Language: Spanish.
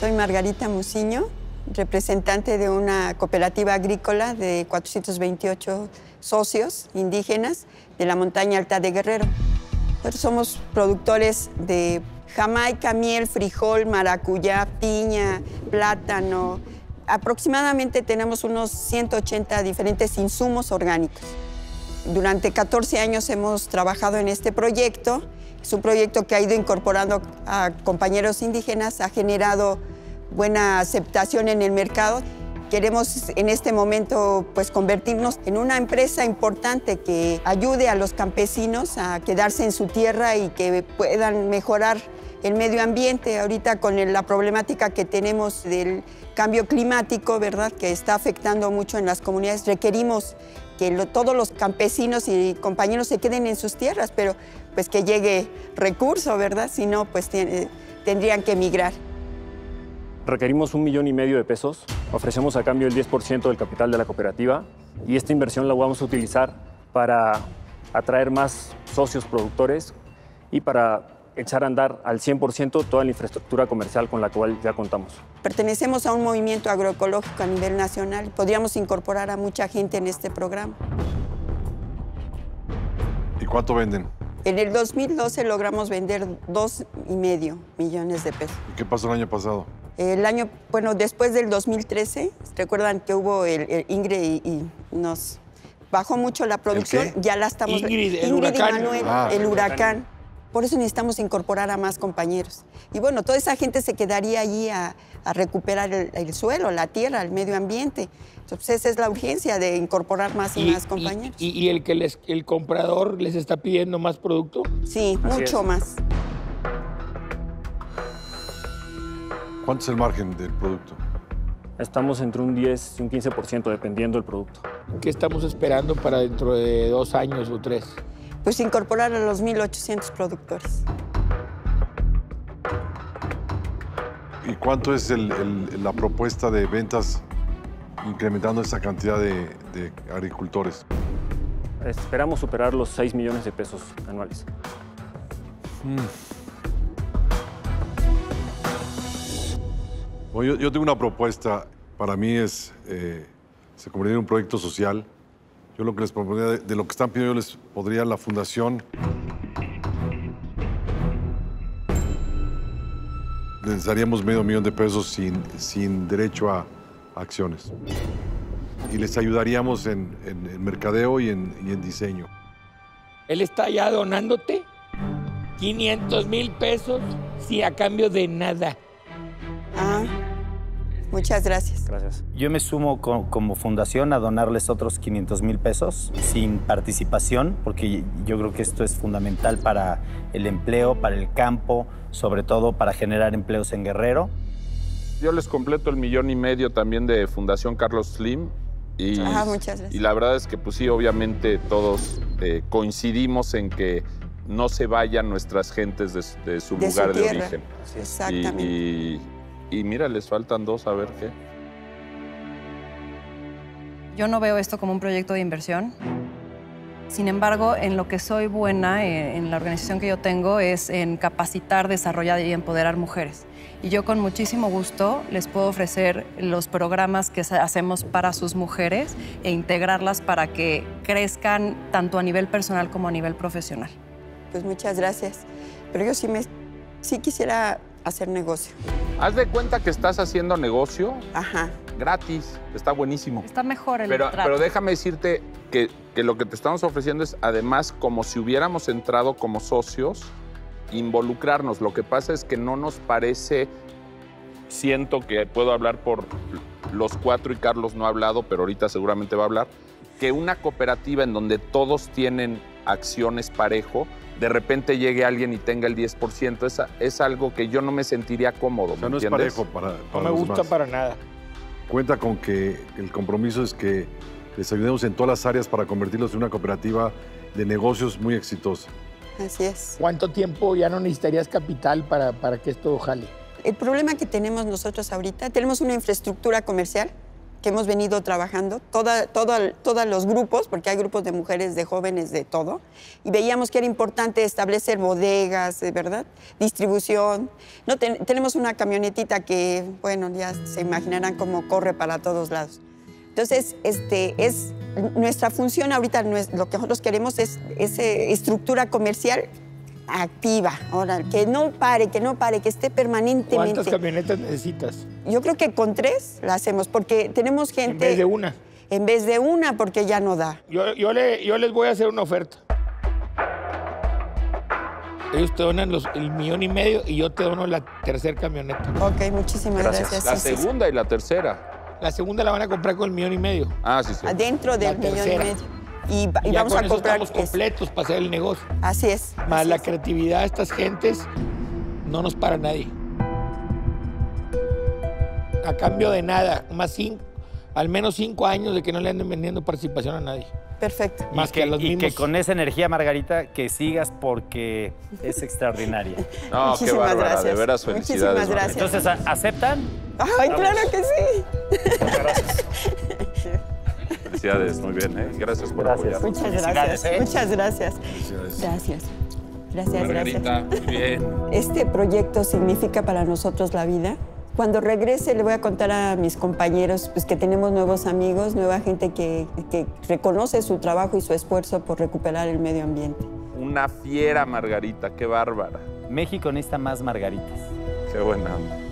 Soy Margarita Muciño, representante de una cooperativa agrícola de 428 socios indígenas de la montaña alta de Guerrero. Nosotros somos productores de jamaica, miel, frijol, maracuyá, piña, plátano. Aproximadamente tenemos unos 180 diferentes insumos orgánicos. Durante 14 años hemos trabajado en este proyecto. Es un proyecto que ha ido incorporando a compañeros indígenas, ha generado buena aceptación en el mercado. Queremos en este momento pues, convertirnos en una empresa importante que ayude a los campesinos a quedarse en su tierra y que puedan mejorar el medio ambiente. Ahorita con la problemática que tenemos del cambio climático, ¿verdad?, que está afectando mucho en las comunidades, requerimos que todos los campesinos y compañeros se queden en sus tierras, pero pues que llegue recurso, ¿verdad? Si no, pues tendrían que emigrar. Requerimos 1,5 millones de pesos, ofrecemos a cambio el 10% del capital de la cooperativa y esta inversión la vamos a utilizar para atraer más socios productores y para echar a andar al 100% toda la infraestructura comercial con la cual ya contamos. Pertenecemos a un movimiento agroecológico a nivel nacional. Podríamos incorporar a mucha gente en este programa. ¿Y cuánto venden? En el 2012 logramos vender 2,5 millones de pesos. ¿Y qué pasó el año pasado? El año, bueno, después del 2013, recuerdan que hubo el Ingrid y nos bajó mucho la producción. Ya la estamos... Ingrid y Manuel, el huracán. Por eso necesitamos incorporar a más compañeros. Y bueno, toda esa gente se quedaría allí a recuperar el suelo, la tierra, el medio ambiente. Entonces esa es la urgencia de incorporar más y más compañeros. ¿Y el comprador les está pidiendo más producto? Sí, mucho más. ¿Cuánto es el margen del producto? Estamos entre un 10 y un 15% dependiendo del producto. ¿Qué estamos esperando para dentro de 2 años o 3? Pues incorporar a los 1,800 productores. ¿Y cuánto es la propuesta de ventas incrementando esa cantidad de agricultores? Esperamos superar los 6 millones de pesos anuales. Bueno, yo tengo una propuesta. Para mí se convierte en un proyecto social. Yo lo que les propondría, de lo que están pidiendo, yo les podría la fundación. Les daríamos $500,000 de pesos sin derecho a acciones. Y les ayudaríamos en mercadeo y en diseño. Él está ya donándote $500,000 sí, a cambio de nada. Muchas gracias. Gracias. Yo me sumo como fundación a donarles otros $500,000 sin participación, porque yo creo que esto es fundamental para el empleo, para el campo, sobre todo para generar empleos en Guerrero. Yo les completo $1,5 millones también de Fundación Carlos Slim. Muchas gracias. Y la verdad es que, pues sí, obviamente todos coincidimos en que no se vayan nuestras gentes de su lugar de origen. Exactamente. Y mira, les faltan 2, a ver qué. Yo no veo esto como un proyecto de inversión. Sin embargo, en lo que soy buena, en la organización que yo tengo, es en capacitar, desarrollar y empoderar mujeres. Y yo con muchísimo gusto les puedo ofrecer los programas que hacemos para sus mujeres e integrarlas para que crezcan tanto a nivel personal como a nivel profesional. Pues muchas gracias. Pero yo sí quisiera hacer negocio. Haz de cuenta que estás haciendo negocio. Gratis, está buenísimo. Está mejor el trato. Pero déjame decirte que lo que te estamos ofreciendo es, además, como si hubiéramos entrado como socios, involucrarnos. Lo que pasa es que no nos parece, siento que puedo hablar por los 4 y Carlos no ha hablado, pero ahorita seguramente va a hablar, que una cooperativa en donde todos tienen acciones parejo, de repente llegue alguien y tenga el 10%, es algo que yo no me sentiría cómodo, ¿me entiendes? No es parejo para no me gusta para nada. Cuenta con que el compromiso es que les ayudemos en todas las áreas para convertirlos en una cooperativa de negocios muy exitosa. Así es. ¿Cuánto tiempo ya no necesitarías capital para que esto jale? El problema que tenemos nosotros ahorita, tenemos una infraestructura comercial que hemos venido trabajando, todos los grupos, porque hay grupos de mujeres, de jóvenes, de todo, y veíamos que era importante establecer bodegas, ¿verdad? Distribución. No, tenemos una camionetita que, bueno, ya se imaginarán cómo corre para todos lados. Entonces, es nuestra función ahorita, lo que nosotros queremos es esa estructura comercial activa, ahora, que no pare, que esté permanentemente. ¿Cuántas camionetas necesitas? Yo creo que con 3 la hacemos, porque tenemos gente... En vez de una. En vez de una, porque ya no da. Yo les voy a hacer una oferta. Ellos te donan el 1,5 millones y yo te dono la 3ª camioneta. Ok, muchísimas gracias. La sí, segunda sí, y la tercera. La segunda la van a comprar con el 1,5 millones. Ah, sí, sí. Adentro del 1,5 millones. Y ya vamos con a comprar eso estamos completos para hacer el negocio. Así es. Más así la creatividad de estas gentes no nos para nadie. A cambio de nada, al menos 5 años de que no le anden vendiendo participación a nadie. Perfecto. Más que a los mismos. Y que con esa energía, Margarita, que sigas porque es extraordinaria. No, muchísimas qué bárbara, gracias. De veras felicidades. Muchísimas gracias. Entonces, ¿aceptan? Ay, vamos. Claro que sí. Muchas gracias. Felicidades, muy bien, ¿eh? Gracias por apoyarnos. Muchas gracias, ¿eh? Muchas gracias. Gracias. Gracias, Margarita, gracias. Muy bien. Este proyecto significa para nosotros la vida. Cuando regrese le voy a contar a mis compañeros pues, que tenemos nuevos amigos, nueva gente que reconoce su trabajo y su esfuerzo por recuperar el medio ambiente. Una fiera, Margarita, qué bárbara. México necesita más Margaritas. Qué buena onda.